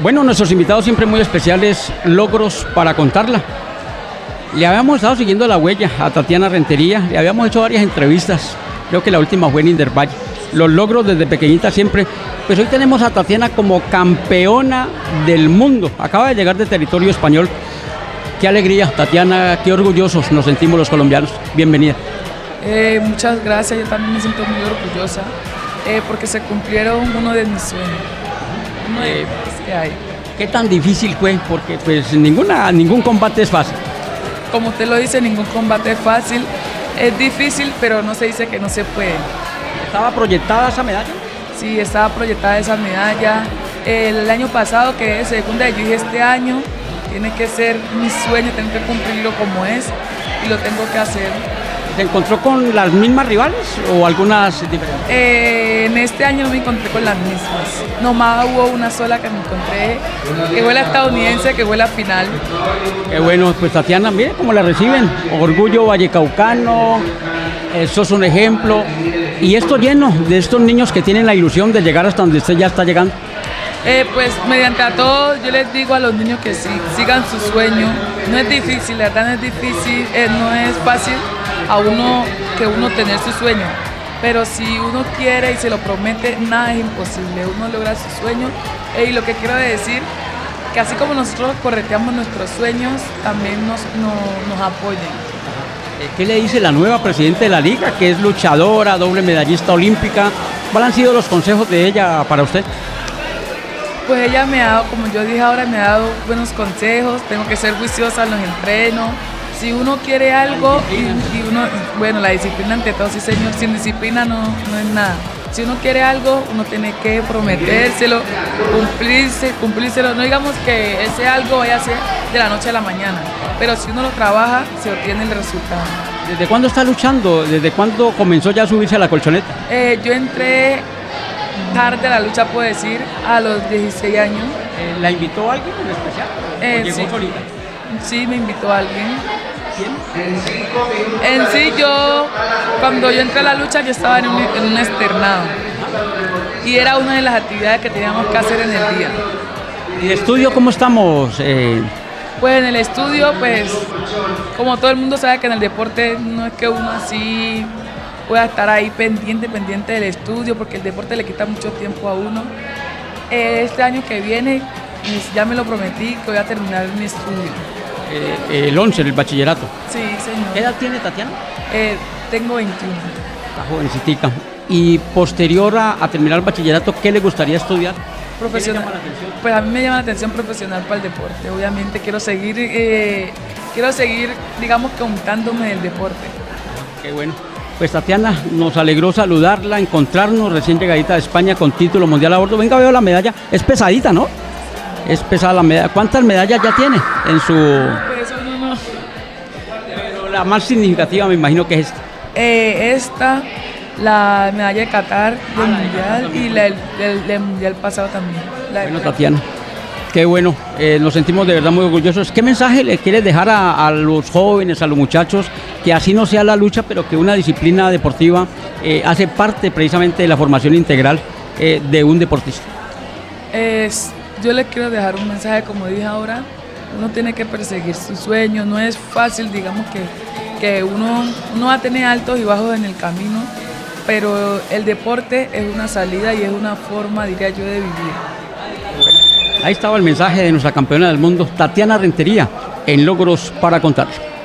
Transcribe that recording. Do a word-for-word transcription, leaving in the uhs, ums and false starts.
Bueno, nuestros invitados siempre muy especiales, logros para contarla. Le habíamos estado siguiendo la huella a Tatiana Rentería, le habíamos hecho varias entrevistas, creo que la última fue en Indervalle. Los logros desde pequeñita siempre, pues hoy tenemos a Tatiana como campeona del mundo, acaba de llegar de territorio español. Qué alegría, Tatiana, qué orgullosos nos sentimos los colombianos, bienvenida. Eh, muchas gracias, yo también me siento muy orgullosa, eh, porque se cumplieron uno de mis sueños. Uno de eh, que hay. ¿Qué tan difícil fue? Porque pues ninguna, ningún combate es fácil. Como usted lo dice, ningún combate es fácil. Es difícil, pero no se dice que no se puede. ¿Estaba proyectada esa medalla? Sí, estaba proyectada esa medalla. El año pasado que es segunda, yo dije este año tiene que ser mi sueño, tengo que cumplirlo como es y lo tengo que hacer. ¿Se encontró con las mismas rivales o algunas diferentes? Eh, en este año no me encontré con las mismas. Nomás hubo una sola que me encontré, que fue la estadounidense, que fue la final. Qué bueno, pues Tatiana, mire cómo la reciben. Orgullo vallecaucano, eso es un ejemplo. Y esto lleno de estos niños que tienen la ilusión de llegar hasta donde usted ya está llegando. Eh, pues mediante a todo yo les digo a los niños que sí, sigan su sueño. No es difícil, la verdad no es difícil, eh, no es fácil a uno que uno tener su sueño, pero si uno quiere y se lo promete, nada es imposible, uno logra su sueño. Eh, y lo que quiero decir, que así como nosotros correteamos nuestros sueños, también nos, nos, nos apoyen. ¿Qué le dice la nueva presidenta de la liga, que es luchadora, doble medallista olímpica? ¿Cuáles han sido los consejos de ella para usted? Pues ella me ha dado, como yo dije ahora, me ha dado buenos consejos, tengo que ser juiciosa en los entrenos. Si uno quiere algo, y, y uno, bueno, la disciplina ante todo, sí señor, sin disciplina no, no es nada. Si uno quiere algo, uno tiene que prometérselo, cumplirse, cumplírselo. No digamos que ese algo vaya a ser de la noche a la mañana, pero si uno lo trabaja, se obtiene el resultado. ¿Desde cuándo está luchando? ¿Desde cuándo comenzó ya a subirse a la colchoneta? Eh, yo entré tarde la lucha, puedo decir, a los dieciséis años. Eh, ¿La invitó alguien en especial? Eh, llegó sí. Solita. Sí, me invitó alguien. ¿Quién? En sí, yo, cuando yo entré a la lucha, yo estaba en un, en un externado. Y era una de las actividades que teníamos que hacer en el día. ¿Y el estudio cómo estamos? Eh... Pues en el estudio, pues, como todo el mundo sabe que en el deporte no es que uno así pueda estar ahí pendiente, pendiente del estudio, porque el deporte le quita mucho tiempo a uno. Este año que viene, ya me lo prometí que voy a terminar mi estudio. Eh, el once, el bachillerato. Sí, señor. ¿Qué edad tiene Tatiana? Eh, tengo veintiuno. Está jovencita. Y posterior a, a terminar el bachillerato, ¿qué le gustaría estudiar? Profesional. ¿Qué le llama la atención? Pues a mí me llama la atención profesional para el deporte. Obviamente quiero seguir, eh, quiero seguir, digamos, contándome del deporte. Qué bueno. Pues Tatiana, nos alegró saludarla, encontrarnos recién llegadita de España con título mundial a bordo. Venga, veo la medalla. Es pesadita, ¿no? Es pesada la medalla. ¿Cuántas medallas ya tiene en su...? Eso no, no. Pero la más significativa me imagino que es esta. Eh, esta, la medalla de Qatar, ah, del Mundial, y la del, del Mundial pasado también. La bueno, de... Tatiana, qué bueno. Eh, nos sentimos de verdad muy orgullosos. ¿Qué mensaje le quieres dejar a, a los jóvenes, a los muchachos? Que así no sea la lucha, pero que una disciplina deportiva eh, hace parte precisamente de la formación integral eh, de un deportista. Es... Yo les quiero dejar un mensaje, como dije ahora, uno tiene que perseguir su sueño, no es fácil, digamos que, que uno, uno va a tener altos y bajos en el camino, pero el deporte es una salida y es una forma, diría yo, de vivir. Ahí estaba el mensaje de nuestra campeona del mundo, Tatiana Rentería, en Logros para Contar.